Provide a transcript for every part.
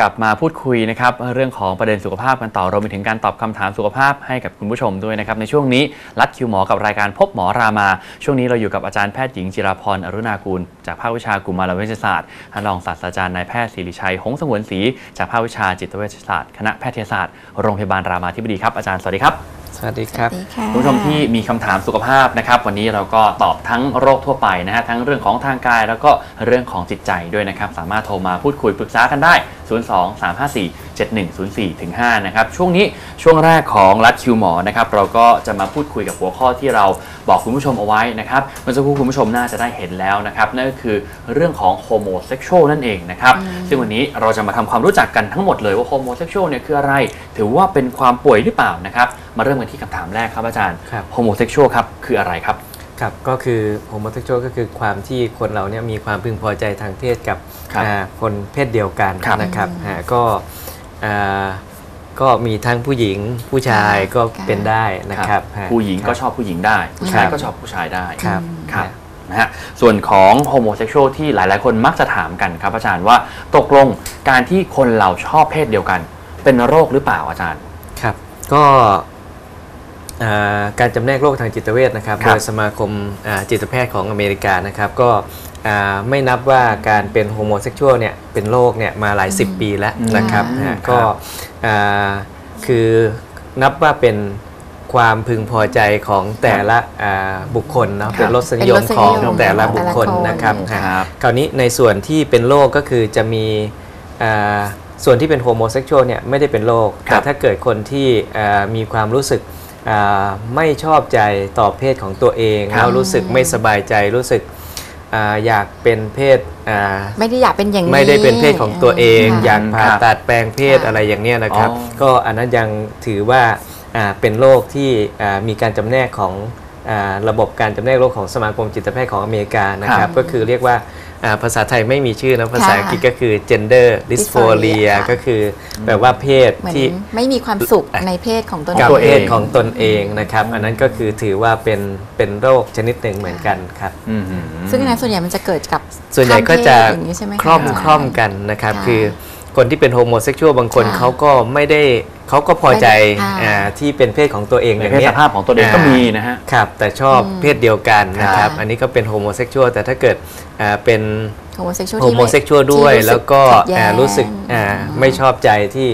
กลับมาพูดคุยนะครับเรื่องของประเด็นสุขภาพกันต่อรวมไปถึงการตอบคำถามสุขภาพให้กับคุณผู้ชมด้วยนะครับในช่วงนี้ลัดคิวหมอกับรายการพบหมอรามาช่วงนี้เราอยู่กับอาจารย์แพทย์หญิงจิราพรอรุณากูลจากภาควิชากุมารเวชศาสตร์รองศาสตราจารย์นายแพทย์ศิริชัยหงส์สงวนศรีจากภาควิชาจิตเวชศาสตร์คณะแพทยศาสตร์โรงพยาบาลรามาธิบดีครับอาจารย์สวัสดีครับสวัสดีครับผู้ชมที่มีคำถามสุขภาพนะครับวันนี้เราก็ตอบทั้งโรคทั่วไปนะฮะทั้งเรื่องของทางกายแล้วก็เรื่องของจิตใจด้วยนะครับสามารถโทรมาพูดคุยปรึกษากันได้02-354-7104-5 นะครับช่วงนี้ช่วงแรกของลัดคิวหมอนะครับเราก็จะมาพูดคุยกับหัวข้อที่เราบอกคุณผู้ชมเอาไว้นะครับเมื่อสักครู่คุณผู้ชมน่าจะได้เห็นแล้วนะครับนั่นก็คือเรื่องของโฮโมเซ็กชวลนั่นเองนะครับซึ่งวันนี้เราจะมาทำความรู้จักกันทั้งหมดเลยว่าโฮโมเซ็กชวลเนี่ยคืออะไรถือว่าเป็นความป่วยหรือเปล่านะครับมาเริ่มกันที่คำถามแรกครับอาจารย์โฮโมเซ็กชวลครับคืออะไรครับครับก็คือโฮโมเซ็กชวลก็คือความที่คนเราเนี่ยมีความพึงพอใจทางเพศกับคนเพศเดียวกันนะครับก็มีทั้งผู้หญิงผู้ชายก็เป็นได้นะครับผู้หญิงก็ชอบผู้หญิงได้ผู้ชายก็ชอบผู้ชายได้ครับนะฮะส่วนของโฮโมเซ็กชวลที่หลายๆคนมักจะถามกันครับอาจารย์ว่าตกลงการที่คนเราชอบเพศเดียวกันเป็นโรคหรือเปล่าอาจารย์ครับก็การจำแนกโรคทางจิตเวชนะครับโดยสมาคมจิตแพทย์ของอเมริกานะครับก็ไม่นับว่าการเป็นโฮโมเซ็กชวลเนี่ยเป็นโรคเนี่ยมาหลาย10ปีแล้วนะครับก็คือนับว่าเป็นความพึงพอใจของแต่ละบุคคลเนาะเป็นรสนิยมของแต่ละบุคคลนะครับคราวนี้ในส่วนที่เป็นโรคก็คือจะมีส่วนที่เป็นโฮโมเซ็กชวลเนี่ยไม่ได้เป็นโรคแต่ถ้าเกิดคนที่มีความรู้สึกไม่ชอบใจต่อเพศของตัวเองแล้วรู้สึกไม่สบายใจรู้สึกอยากเป็นเพศไม่ได้อยากเป็นอย่างนี้ไม่ได้เป็นเพศของตัวเองอยากผ่าตัดแปลงเพศอะไรอย่างเนี้ยนะครับก็อันนั้นยังถือว่าเป็นโรคที่มีการจำแนกของระบบการจำแนกโรคของสมาคมจิตแพทย์ของอเมริกานะครับก็คือเรียกว่าภาษาไทยไม่มีชื่อนะภาษาอังกฤษก็คือ gender dysphoria ก็คือแปลว่าเพศที่ไม่มีความสุขในเพศของตนเองกับเพศของตนเองนะครับอันนั้นก็คือถือว่าเป็นโรคชนิดหนึ่งเหมือนกันครับซึ่งส่วนใหญ่มันจะเกิดกับส่วนใหญ่ก็จะคล่อมกันนะครับคือคนที่เป็นโฮโมเซ็กชวลบางคนเขาก็ไม่ได้เขาก็พอใจที่เป็นเพศของตัวเองอย่างนี้ภาพของตัวเองก็มีนะฮะครับแต่ชอบเพศเดียวกันนะครับอันนี้ก็เป็นโฮโมเซ็กชวลแต่ถ้าเกิดเป็นโฮโมเซ็กชวลด้วยแล้วก็รู้สึกไม่ชอบใจที่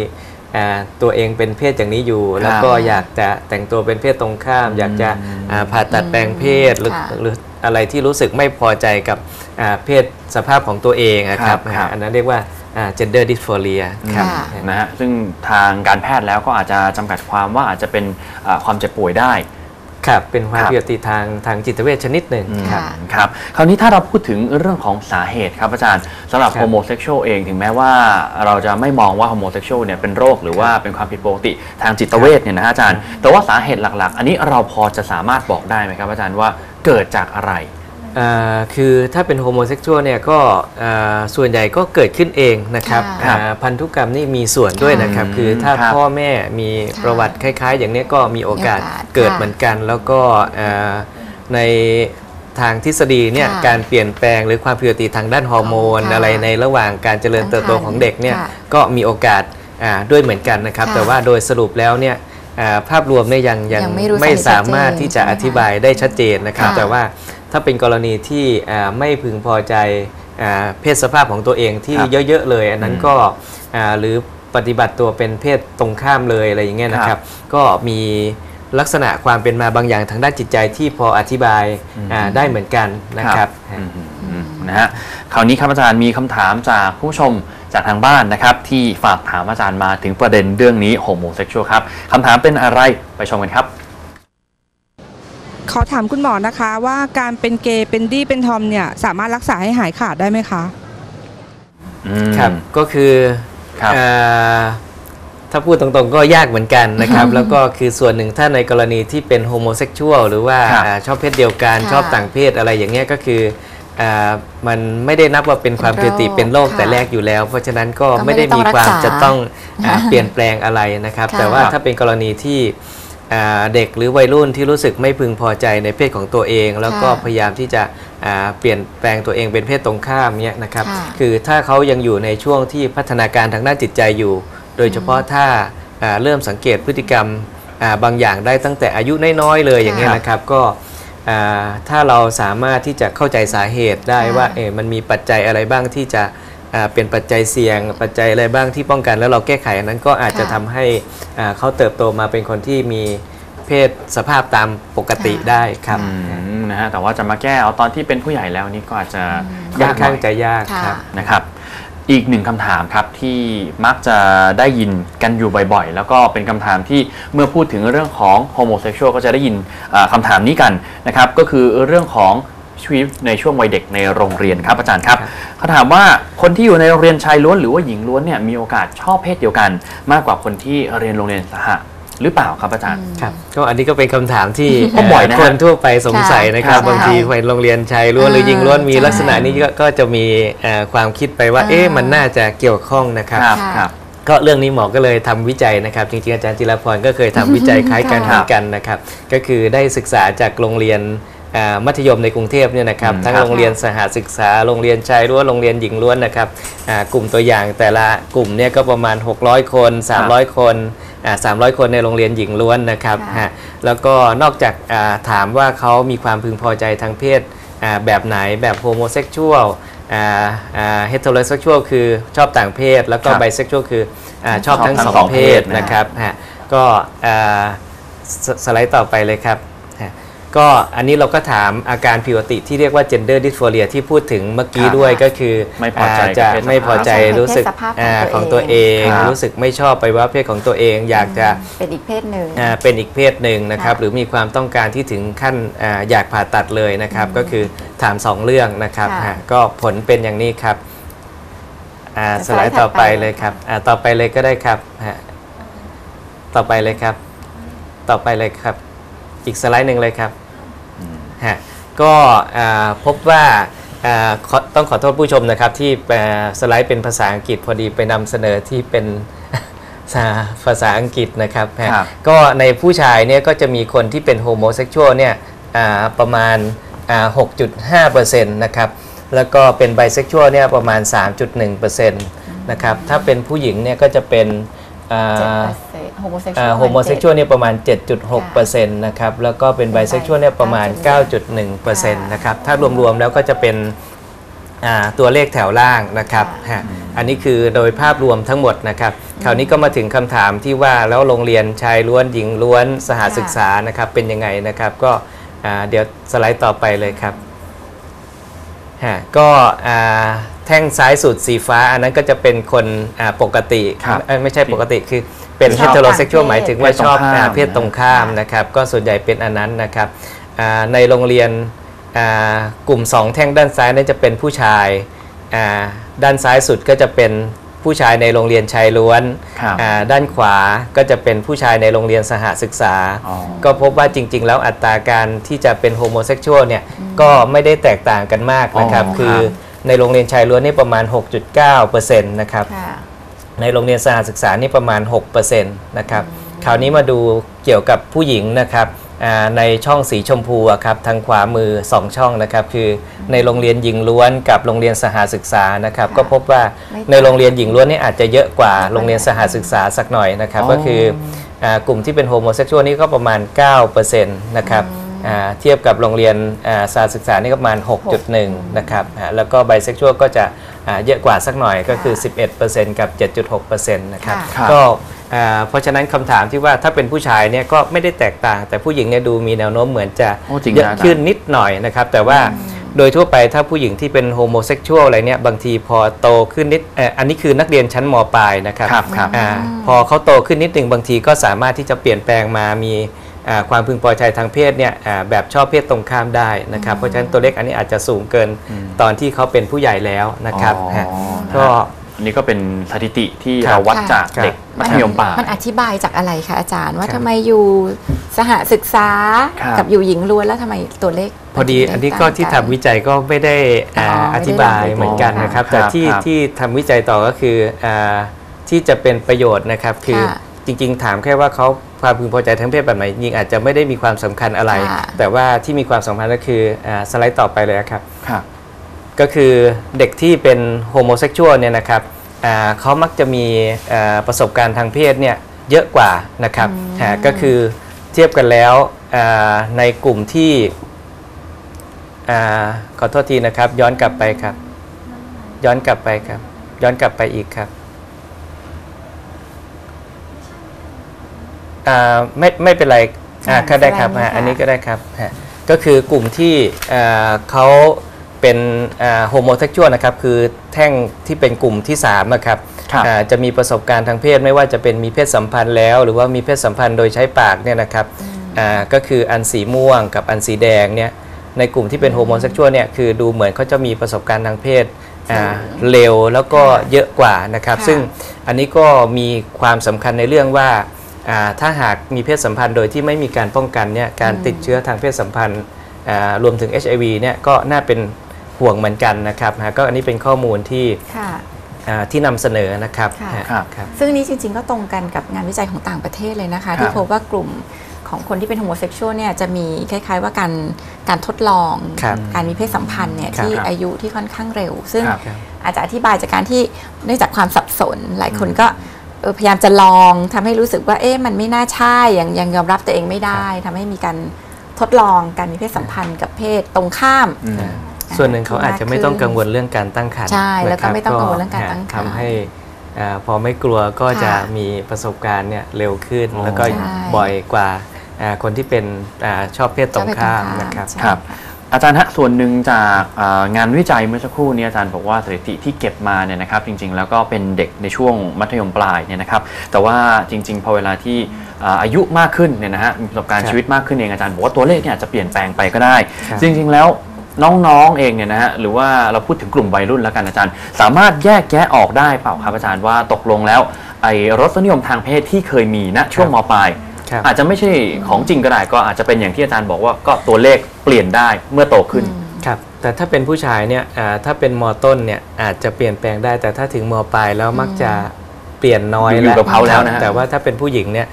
ตัวเองเป็นเพศอย่างนี้อยู่แล้วก็อยากจะแต่งตัวเป็นเพศตรงข้ามอยากจะผ่าตัดแปลงเพศหรืออะไรที่รู้สึกไม่พอใจกับเพศสภาพของตัวเองนะครับอันนั้นเรียกว่าgender dysphoria ครับนะฮะซึ่งทางการแพทย์แล้วก็อาจจะจำกัดความว่าอาจจะเป็นความเจ็บป่วยได้ครับเป็นความผิดปกติทางจิตเวชชนิดหนึ่งครับคราวนี้ถ้าเราพูดถึงเรื่องของสาเหตุครับอาจารย์สำหรับโฮโมเซ็กชวลเองถึงแม้ว่าเราจะไม่มองว่าโฮโมเซ็กชวลเนี่ยเป็นโรคหรือว่าเป็นความผิดปกติทางจิตเวชเนี่ยนะอาจารย์แต่ว่าสาเหตุหลักๆอันนี้เราพอจะสามารถบอกได้ไหมครับอาจารย์ว่าเกิดจากอะไรคือถ้าเป็นโฮโมเซ็กชวลเนี่ยก็ส่วนใหญ่ก็เกิดขึ้นเองนะครับพันธุกรรมนี่มีส่วนด้วยนะครับคือถ้าพ่อแม่มีประวัติคล้ายๆอย่างนี้ก็มีโอกาสเกิดเหมือนกันแล้วก็ในทางทฤษฎีเนี่ยการเปลี่ยนแปลงหรือความผิดปกติทางด้านฮอร์โมนอะไรในระหว่างการเจริญเติบโตของเด็กเนี่ยก็มีโอกาสด้วยเหมือนกันนะครับแต่ว่าโดยสรุปแล้วเนี่ยภาพรวมเนี่ยยังไม่สามารถที่จะอธิบายได้ชัดเจนนะครับแต่ว่าถ้าเป็นกรณีที่ไม่พึงพอใจเพศสภาพของตัวเองที่เยอะๆเลยอันนั้นก็หรือปฏิบัติตัวเป็นเพศตรงข้ามเลยอะไรอย่างเงี้ยนะครับก็มีลักษณะความเป็นมาบางอย่างทางด้านจิตใจที่พออธิบายได้เหมือนกันนะครับนะฮะคราวนี้ครับอาจารย์มีคำถามจากผู้ชมจากทางบ้านนะครับที่ฝากถามอาจารย์มาถึงประเด็นเรื่องนี้โฮโมเซ็กชวลครับคำถามเป็นอะไรไปชมกันครับขอถามคุณหมอนะคะว่าการเป็นเกย์เป็นดี้เป็นทอมเนี่ยสามารถรักษาให้หายขาดได้ไหมคะครับก็คือถ้าพูดตรงๆก็ยากเหมือนกันนะครับแล้วก็คือส่วนหนึ่งถ้าในกรณีที่เป็นโฮโมเซ็กชวลหรือว่าชอบเพศเดียวกันชอบต่างเพศอะไรอย่างเงี้ยก็คือมันไม่ได้นับว่าเป็นความผิดปกติเป็นโรคแต่แรกอยู่แล้วเพราะฉะนั้นก็ไม่ได้มีความจะต้องเปลี่ยนแปลงอะไรนะครับแต่ว่าถ้าเป็นกรณีที่ เด็กหรือวัยรุ่นที่รู้สึกไม่พึงพอใจในเพศของตัวเองแล้วก็พยายามที่จะเปลี่ยนแปลงตัวเองเป็นเพศตรงข้ามเนี่ยนะครับคือถ้าเขายังอยู่ในช่วงที่พัฒนาการทางด้านจิตใจอยู่โดยเฉพาะถ้าเริ่มสังเกตพฤติกรรมบางอย่างได้ตั้งแต่อายุน้อยๆเลยอย่างนี้นะครับก็ถ้าเราสามารถที่จะเข้าใจสาเหตุได้ว่ามันมีปัจจัยอะไรบ้างที่จะเป็นปัจจัยเสี่ยงปัจจัยอะไรบ้างที่ป้องกันแล้วเราแก้ไขอันนั้นก็อาจจะทำให้เขาเติบโตมาเป็นคนที่มีเพศสภาพตามปกติได้ครับนะฮะแต่ว่าจะมาแก้เอาตอนที่เป็นผู้ใหญ่แล้วนี่ก็อาจจะยากค่อนข้างจะยากครับนะครับอีกหนึ่งคำถามครับที่มักจะได้ยินกันอยู่บ่อยๆแล้วก็เป็นคำถามที่เมื่อพูดถึงเรื่องของโฮโมเซ็กชวลก็จะได้ยินคำถามนี้กันนะครับก็คือเรื่องของชีวิตในช่วงวัยเด็กในโรงเรียนครับอาจารย์ครับเขาถามว่าคนที่อยู่ในโรงเรียนชายล้วนหรือว่าหญิงล้วนเนี่ยมีโอกาสชอบเพศเดียวกันมากกว่าคนที่เรียนโรงเรียนสหะหรือเปล่าครับอาจารย์ครับก็อันนี้ก็เป็นคำถามที่บ่อยนะคนทั่วไปสงสัยนะครับบางทีไปโรงเรียนชายล้วนหรือหญิงล้วนมีลักษณะนี้ก็จะมีความคิดไปว่าเอ๊ะมันน่าจะเกี่ยวข้องนะครับก็เรื่องนี้หมอก็เลยทำวิจัยนะครับจริงๆอาจารย์จิรพรก็เคยทำวิจัยคล้ายกันเหมือนกันนะครับก็คือได้ศึกษาจากโรงเรียนมัธยมในกรุงเทพเนี่ยนะครับทั้งโรงเรียนสหศึกษาโรงเรียนชายล้วนโรงเรียนหญิงล้วนนะครับกลุ่มตัวอย่างแต่ละกลุ่มเนี่ยก็ประมาณ600คน300คน300 คนในโรงเรียนหญิงล้วนนะครับแล้วก็นอกจากถามว่าเขามีความพึงพอใจทางเพศแบบไหนแบบโฮโมเซ็กชวลเฮตโทเรเซ็กชวลคือชอบต่างเพศแล้วก็ไบเซ็กชวลคือชอบทั้งสองเพศนะครับก็สไลด์ต่อไปเลยครับก็อันนี้เราก็ถามอาการผิวติที่เรียกว่า gender dysphoria ที่พูดถึงเมื่อกี้ด้วยก็คือจะไม่พอใจรู้สึกของตัวเองรู้สึกไม่ชอบไปว่าเพศของตัวเองอยากจะเป็นอีกเพศหนึ่งนะครับหรือมีความต้องการที่ถึงขั้นอยากผ่าตัดเลยนะครับก็คือถาม2เรื่องนะครับก็ผลเป็นอย่างนี้ครับสไลด์ต่อไปเลยครับต่อไปเลยก็ได้ครับต่อไปเลยครับต่อไปเลยครับอีกสไลด์หนึ่งเลยครับก็พบว่าต้องขอโทษผู้ชมนะครับที่สไลด์เป็นภาษาอังกฤษพอดีไปนำเสนอที่เป็นภาษาอังกฤษนะครับก็ในผู้ชายเนี่ยก็จะมีคนที่เป็นโฮโมเซ็กชวลเนี่ยประมาณ 6.5% นะครับแล้วก็เป็นไบเซ็กชวลเนี่ยประมาณ 3.1% นะครับถ้าเป็นผู้หญิงเนี่ยก็จะเป็นโฮโมเซ็กชวลเนี่ยประมาณ 7.6% นะครับแล้วก็เป็นไบเซ็กชวลเนี่ยประมาณ 9.1% นะครับถ้ารวมๆแล้วก็จะเป็นตัวเลขแถวล่างนะครับอันนี้คือโดยภาพรวมทั้งหมดนะครับคราวนี้ก็มาถึงคำถามที่ว่าแล้วโรงเรียนชายล้วนหญิงล้วนสหศึกษานะครับเป็นยังไงนะครับก็เดี๋ยวสไลด์ต่อไปเลยครับก็แท่งซ้ายสุดสีฟ้าอันนั้นก็จะเป็นคนปกติไม่ใช่ปกติคือเป็นเฮตโรเซ็กชวลหมายถึงว่าชอบเพศตรงข้ามนะครับก็ส่วนใหญ่เป็นอันนั้นนะครับในโรงเรียนกลุ่ม2แท่งด้านซ้ายนั้นจะเป็นผู้ชายด้านซ้ายสุดก็จะเป็นผู้ชายในโรงเรียนชายล้วนด้านขวาก็จะเป็นผู้ชายในโรงเรียนสหศึกษาก็พบว่าจริงๆแล้วอัตราการที่จะเป็นโฮโมเซ็กชวลเนี่ยก็ไม่ได้แตกต่างกันมากนะครับคือในโรงเรียนชายล้วนนี่ประมาณ 6.9% นะครับในโรงเรียนสหศึกษานี่ประมาณ 6% นะครับคราวนี้มาดูเกี่ยวกับผู้หญิงนะครับในช่องสีชมพูครับทางขวามือ2ช่องนะครับคือในโรงเรียนหญิงล้วนกับโรงเรียนสหศึกษานะครับก็พบว่าในโรงเรียนหญิงล้วนนี่อาจจะเยอะกว่าโรงเรียนสหศึกษาสักหน่อยนะครับก็คือกลุ่มที่เป็นโฮโมเซ็กชวลนี่ก็ประมาณ 9% นะครับเทียบกับโรงเรียนสหศึกษานี่ก็ประมาณ 6.1 นะครับแล้วก็ไบเซ็กชวลก็จะเยอะกว่าสักหน่อยก็คือ 11% กับ 7.6% นะครับก็เพราะฉะนั้นคำถามที่ว่าถ้าเป็นผู้ชายเนี่ยก็ไม่ได้แตกต่างแต่ผู้หญิงเนี่ยดูมีแนวโน้มเหมือนจะเยอะขึ้นนิดหน่อยนะครับแต่ว่าโดยทั่วไปถ้าผู้หญิงที่เป็นโฮโมเซ็กชวลอะไรเนี่ยบางทีพอโตขึ้นนิดอันนี้คือนักเรียนชั้นม.ปลายนะครับพอเขาโตขึ้นนิดหนึ่งบางทีก็สามารถที่จะเปลี่ยนแปลงมามีความพึงพอใจทางเพศเนี่ยแบบชอบเพศตรงข้ามได้นะครับเพราะฉะนั้นตัวเลขอันนี้อาจจะสูงเกินตอนที่เขาเป็นผู้ใหญ่แล้วนะครับก็นี่ก็เป็นสถิติที่เราวัดจากเด็กมัธยมปลายมันอธิบายจากอะไรคะอาจารย์ว่าทำไมอยู่สหศึกษากับอยู่หญิงล้วนแล้วทำไมตัวเลขพอดีอันนี้ก็ที่ทำวิจัยก็ไม่ได้อธิบายเหมือนกันนะครับแต่ที่ทำวิจัยต่อก็คือที่จะเป็นประโยชน์นะครับคือจริงๆถามแค่ว่าเขา ความพึงพอใจทั้งเพศแบบไหนยิงอาจจะไม่ได้มีความสำคัญอะไรแต่ว่าที่มีความสำคัญก็คือสไลด์ต่อไปเลยครับก็คือเด็กที่เป็นโฮโมเซ็กชวลเนี่ยนะครับเขามักจะมีประสบการณ์ทางเพศเนี่ยเยอะกว่านะครับก็คือเทียบกันแล้วในกลุ่มที่ขอโทษทีนะครับย้อนกลับไปครับย้อนกลับไปครับย้อนกลับไปอีกครับไม่เป็นไรก็ได้ครับอันนี้ก็ได้ครับก็คือกลุ่มที่เขาเป็นโฮโมเซ็กชวลนะครับคือแท่งที่เป็นกลุ่มที่3นะครับจะมีประสบการณ์ทางเพศไม่ว่าจะเป็นมีเพศสัมพันธ์แล้วหรือว่ามีเพศสัมพันธ์โดยใช้ปากเนี่ยนะครับก็คืออันสีม่วงกับอันสีแดงเนี่ยในกลุ่มที่เป็นโฮโมเซ็กชวลเนี่ยคือดูเหมือนเขาจะมีประสบการณ์ทางเพศเร็วแล้วก็เยอะกว่านะครับซึ่งอันนี้ก็มีความสำคัญในเรื่องว่าถ้าหากมีเพศสัมพันธ์โดยที่ไม่มีการป้องกันเนี่ยการติดเชื้อทางเพศสัมพันธ์รวมถึง HIV เนี่ยก็น่าเป็นห่วงเหมือนกันนะครับก็อันนี้เป็นข้อมูลที่นำเสนอนะครับซึ่งนี้จริงๆก็ตรงกันกับงานวิจัยของต่างประเทศเลยนะคะที่พบว่ากลุ่มของคนที่เป็นโฮโมเซ็กชวลเนี่ยจะมีคล้ายๆว่าการทดลองการมีเพศสัมพันธ์เนี่ยที่อายุที่ค่อนข้างเร็วซึ่งอาจจะอธิบายจากการที่เนื่องจากความสับสนหลายคนก็พยายามจะลองทำให้รู้สึกว่าเอ๊ะมันไม่น่าใช่ยังยอมรับตัวเองไม่ได้ทำให้มีการทดลองการมีเพศสัมพันธ์กับเพศตรงข้ามส่วนหนึ่งเขาอาจจะไม่ต้องกังวลเรื่องการตั้งครรภ์ใช่แล้วก็ไม่ต้องกังวลเรื่องการตั้งครรภ์ทำให้พอไม่กลัวก็จะมีประสบการณ์เนี่ยเร็วขึ้นแล้วก็บ่อยกว่าคนที่เป็นชอบเพศตรงข้ามนะครับครับอาจารย์ฮะส่วนหนึ่งจากงานวิจัยเมื่อสักครู่นี้อาจารย์บอกว่าสถิติที่เก็บมาเนี่ยนะครับจริงๆแล้วก็เป็นเด็กในช่วงมัธยมปลายเนี่ยนะครับแต่ว่าจริงๆพอเวลาที่อายุมากขึ้นเนี่ยนะฮะมีประสบการณ์ชีวิตมากขึ้นเองอาจารย์บอกว่าตัวเลขเนี่ยจะเปลี่ยนแปลงไปก็ได้จริงๆแล้วน้องๆเองเนี่ยนะฮะหรือว่าเราพูดถึงกลุ่มวัยรุ่นแล้วกันอาจารย์สามารถแยกแยะออกได้เปล่าครับอาจารย์ว่าตกลงแล้วไอ้รสนิยมทางเพศที่เคยมีณช่วงม.ปลายอาจจะไม่ใช่ของจริงก็ได้ก็อาจจะเป็นอย่างที่อาจารย์บอกว่าก็ตัวเลขเปลี่ยนได้เมื่อโตขึ้นครับแต่ถ้าเป็นผู้ชายเนี่ยถ้าเป็นม.ต้นเนี่ยอาจจะเปลี่ยนแปลงได้แต่ถ้าถึงม.ปลายแล้วมักจะเปลี่ยนน้อยแล้วนะแต่ว่าถ้าเป็นผู้หญิงเนี่ย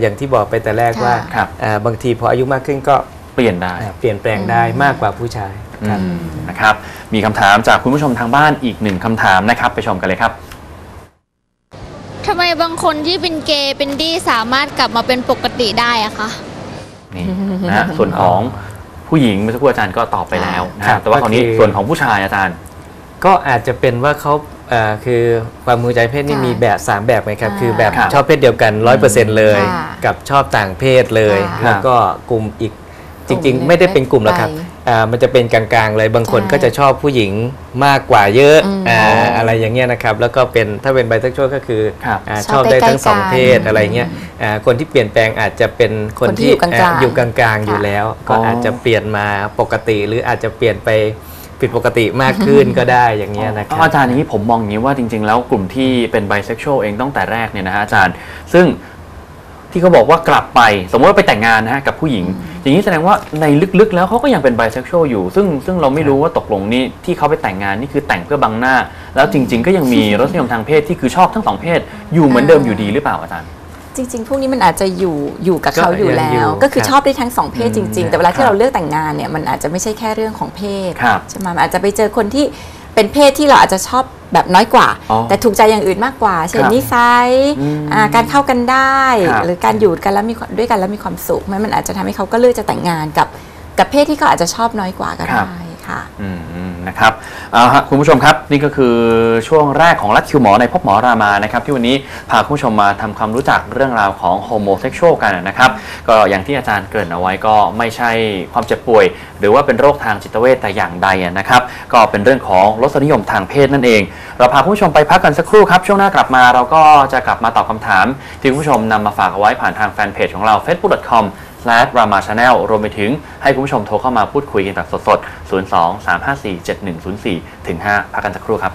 อย่างที่บอกไปแต่แรกว่าบางทีพออายุมากขึ้นก็เปลี่ยนได้เปลี่ยนแปลงได้มากกว่าผู้ชายนะครับมีคำถามจากคุณผู้ชมทางบ้านอีกหนึ่งคำถามนะครับไปชมกันเลยครับทำไมบางคนที่เป็นเกย์เป็นดี้สามารถกลับมาเป็นปกติได้อะคะนี่นะส่วนของผู้หญิงเมื่อสักครู่อาจารย์ก็ตอบไปแล้วนะแต่ว่าคราวนี้ส่วนของผู้ชายอาจารย์ก็อาจจะเป็นว่าเขาคือความพึงพอใจเพศนี่มีแบบ3แบบไหมครับคือแบบชอบเพศเดียวกัน 100% เลยกับชอบต่างเพศเลยแล้วก็กลุ่มอีกจริงๆไม่ได้เป็นกลุ่มแล้วครับมันจะเป็นกลางๆเลยบางคนก็จะชอบผู้หญิงมากกว่าเยอะอะไรอย่างเงี้ยนะครับแล้วก็เป็นถ้าเป็นไบเซ็กชวลก็คือชอบได้ทั้งสองเพศอะไรเงี้ยคนที่เปลี่ยนแปลงอาจจะเป็นคนที่อยู่กลางๆอยู่แล้วก็อาจจะเปลี่ยนมาปกติหรืออาจจะเปลี่ยนไปผิดปกติมากขึ้นก็ได้อย่างเงี้ยนะครับอาจารย์อย่างนี้ผมมองอย่างนี้ว่าจริงๆแล้วกลุ่มที่เป็นไบเซ็กชวลเองตั้งแต่แรกเนี่ยนะฮะอาจารย์ซึ่งที่เขาบอกว่ากลับไปสมมติว่าไปแต่งงานนะฮะกับผู้หญิงอย่างนี้แสดงว่าในลึกๆแล้วเขาก็ยังเป็นไบเซ็กชวลอยู่ซึ่งเราไม่รู้ว่าตกลงนี่ที่เขาไปแต่งงานนี่คือแต่งเพื่อบังหน้าแล้วจริงๆก็ยังมีรสนิยมทางเพศที่คือชอบทั้งสองเพศอยู่เหมือนเดิมอยู่ดีหรือเปล่าอาจารย์จริงๆพวกนี้มันอาจจะอยู่กับเขาอยู่แล้วก็คือชอบได้ทั้งสองเพศจริงๆแต่เวลาที่เราเลือกแต่งงานเนี่ยมันอาจจะไม่ใช่แค่เรื่องของเพศใช่ไหมอาจจะไปเจอคนที่เป็นเพศที่เราอาจจะชอบแบบน้อยกว่าแต่ถูกใจอย่างอื่นมากกว่าเช่นนิสัยการเข้ากันได้หรือการอยู่กันแล้วมีด้วยกันแล้วมีความสุขมันอาจจะทำให้เขาก็เลือกจะแต่งงานกับเพศที่เขาอาจจะชอบน้อยกว่าก็ได้ค่ะนะครับเอาฮะคุณผู้ชมครับนี่ก็คือช่วงแรกของลัดคิวหมอในพบหมอรามานะครับที่วันนี้พาคุณผู้ชมมาทำความรู้จักเรื่องราวของโฮโมเซ็กชวลกันนะครับก็อย่างที่อาจารย์เกริ่นเอาไว้ก็ไม่ใช่ความเจ็บป่วยหรือว่าเป็นโรคทางจิตเวชแต่อย่างใดนะครับก็เป็นเรื่องของรสนิยมทางเพศนั่นเองเราพาคุณผู้ชมไปพักกันสักครู่ครับช่วงหน้ากลับมาเราก็จะกลับมาตอบคำถามที่คุณผู้ชมนำมาฝากเอาไว้ผ่านทางแฟนเพจของเรา facebook.com/ramachannel รวมไปถึงให้คุณผู้ชมโทรเข้ามาพูดคุยกันแบบสดๆ 02-354-7104-5 พักกันสักครู่ครับ